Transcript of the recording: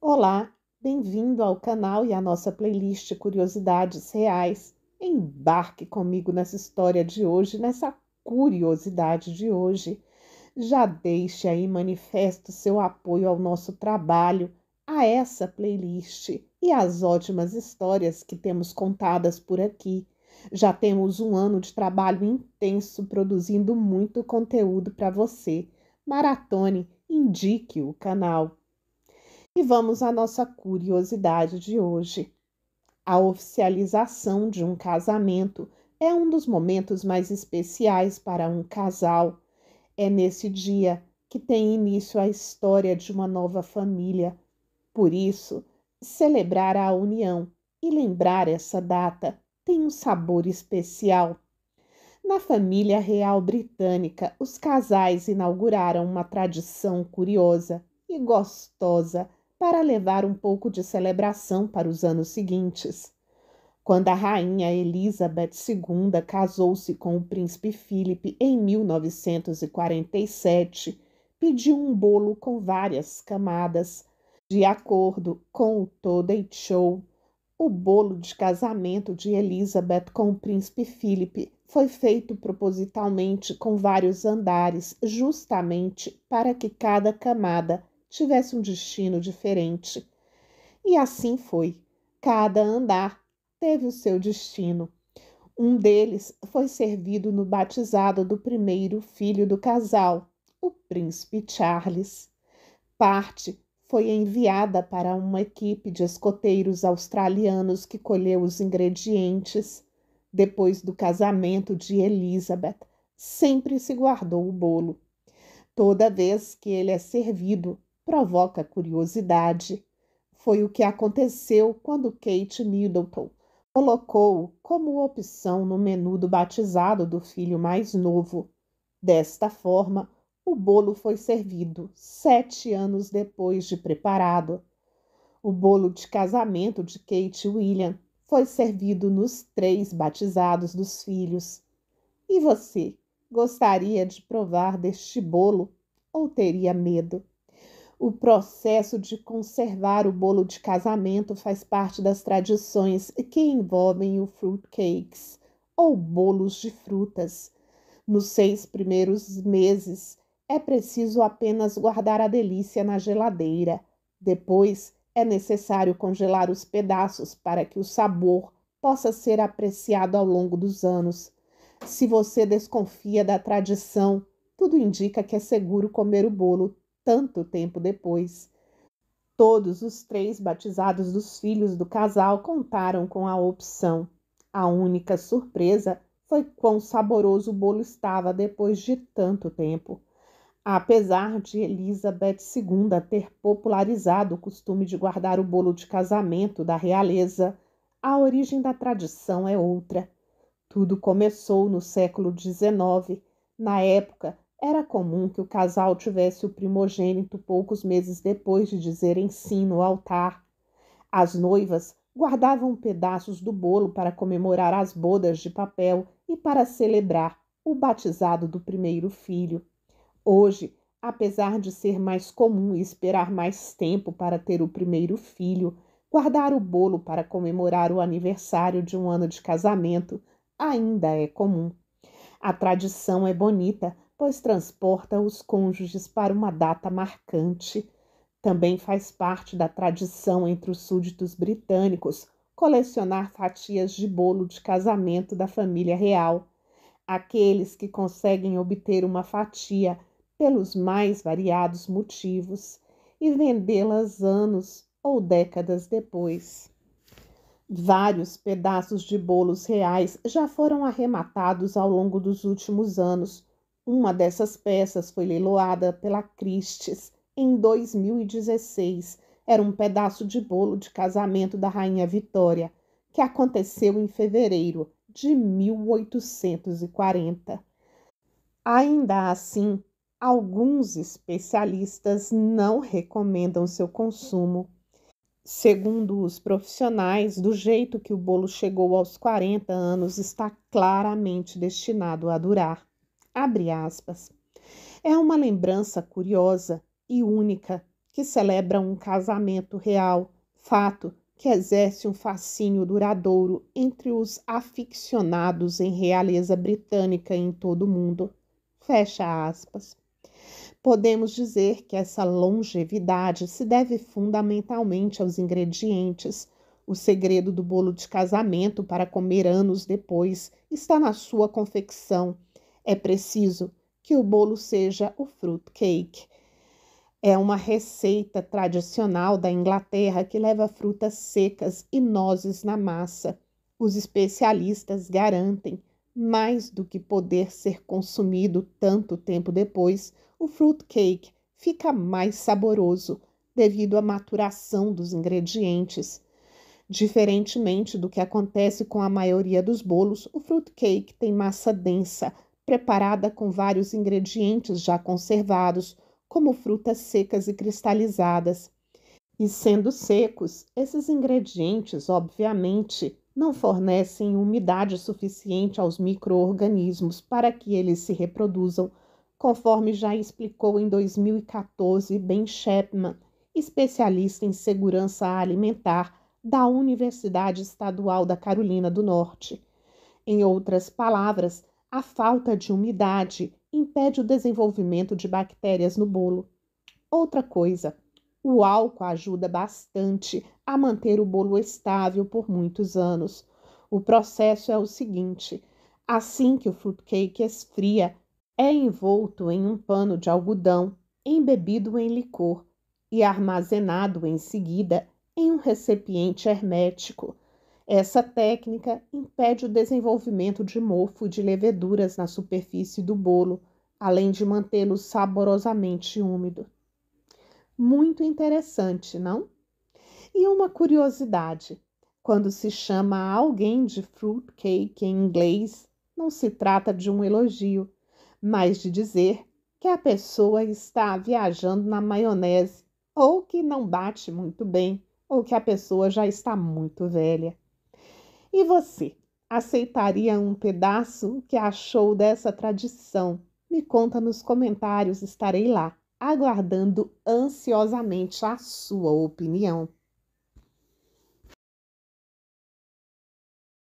Olá, bem-vindo ao canal e à nossa playlist Curiosidades Reais. Embarque comigo nessa história de hoje, nessa curiosidade de hoje. Já deixe aí manifesto seu apoio ao nosso trabalho, a essa playlist e às ótimas histórias que temos contadas por aqui. Já temos um ano de trabalho intenso produzindo muito conteúdo para você. Maratone, indique o canal. E vamos à nossa curiosidade de hoje. A oficialização de um casamento é um dos momentos mais especiais para um casal. É nesse dia que tem início a história de uma nova família. Por isso, celebrar a união e lembrar essa data tem um sabor especial. Na família real britânica, os casais inauguraram uma tradição curiosa e gostosa para levar um pouco de celebração para os anos seguintes. Quando a rainha Elizabeth II casou-se com o príncipe Philip em 1947, pediu um bolo com várias camadas. De acordo com o Today Show, o bolo de casamento de Elizabeth com o príncipe Philip foi feito propositalmente com vários andares, justamente para que cada camada tivesse um destino diferente. E assim foi. Cada andar teve o seu destino. Um deles foi servido no batizado do primeiro filho do casal, o príncipe Charles. Parte foi enviada para uma equipe de escoteiros australianos que colheu os ingredientes. Depois do casamento de Elizabeth, sempre se guardou o bolo. Toda vez que ele é servido, provoca curiosidade. Foi o que aconteceu quando Kate Middleton colocou-o como opção no menu do batizado do filho mais novo. Desta forma, o bolo foi servido 7 anos depois de preparado. O bolo de casamento de Kate e William foi servido nos 3 batizados dos filhos. E você, gostaria de provar deste bolo ou teria medo? O processo de conservar o bolo de casamento faz parte das tradições que envolvem o fruitcakes, ou bolos de frutas. Nos 6 primeiros meses, é preciso apenas guardar a delícia na geladeira. Depois, é necessário congelar os pedaços para que o sabor possa ser apreciado ao longo dos anos. Se você desconfia da tradição, tudo indica que é seguro comer o bolo tanto tempo depois. Todos os 3 batizados dos filhos do casal contaram com a opção. A única surpresa foi quão saboroso o bolo estava depois de tanto tempo. Apesar de Elizabeth II ter popularizado o costume de guardar o bolo de casamento da realeza, a origem da tradição é outra. Tudo começou no século XIX. Na época, era comum que o casal tivesse o primogênito poucos meses depois de dizerem sim no altar. As noivas guardavam pedaços do bolo para comemorar as bodas de papel e para celebrar o batizado do primeiro filho. Hoje, apesar de ser mais comum esperar mais tempo para ter o primeiro filho, guardar o bolo para comemorar o aniversário de um ano de casamento ainda é comum. A tradição é bonita, pois transporta os cônjuges para uma data marcante. Também faz parte da tradição entre os súditos britânicos colecionar fatias de bolo de casamento da família real. Aqueles que conseguem obter uma fatia pelos mais variados motivos e vendê-las anos ou décadas depois. Vários pedaços de bolos reais já foram arrematados ao longo dos últimos anos. Uma dessas peças foi leiloada pela Christie's em 2016. Era um pedaço de bolo de casamento da rainha Victoria, que aconteceu em fevereiro de 1840. Ainda assim, alguns especialistas não recomendam seu consumo. Segundo os profissionais, do jeito que o bolo chegou aos 40 anos, está claramente destinado a durar. Abre aspas. É uma lembrança curiosa e única que celebram um casamento real, fato que exerce um fascínio duradouro entre os aficionados em realeza britânica em todo o mundo. Fecha aspas. Podemos dizer que essa longevidade se deve fundamentalmente aos ingredientes. O segredo do bolo de casamento para comer anos depois está na sua confecção. É preciso que o bolo seja o fruit cake. É uma receita tradicional da Inglaterra que leva frutas secas e nozes na massa. Os especialistas garantem, mais do que poder ser consumido tanto tempo depois, o fruit cake fica mais saboroso devido à maturação dos ingredientes. Diferentemente do que acontece com a maioria dos bolos, o fruit cake tem massa densa, preparada com vários ingredientes já conservados, como frutas secas e cristalizadas. E sendo secos, esses ingredientes, obviamente, não fornecem umidade suficiente aos micro-organismos para que eles se reproduzam, conforme já explicou em 2014 Ben Chapman, especialista em segurança alimentar da Universidade Estadual da Carolina do Norte. Em outras palavras, a falta de umidade impede o desenvolvimento de bactérias no bolo. Outra coisa, o álcool ajuda bastante a manter o bolo estável por muitos anos. O processo é o seguinte: assim que o fruitcake esfria, é envolto em um pano de algodão, embebido em licor e armazenado em seguida em um recipiente hermético. Essa técnica impede o desenvolvimento de mofo de leveduras na superfície do bolo, além de mantê-lo saborosamente úmido. Muito interessante, não? E uma curiosidade: quando se chama alguém de fruit cake em inglês, não se trata de um elogio, mas de dizer que a pessoa está viajando na maionese, ou que não bate muito bem, ou que a pessoa já está muito velha. E você, aceitaria um pedaço? O que achou dessa tradição? Me conta nos comentários, estarei lá, aguardando ansiosamente a sua opinião.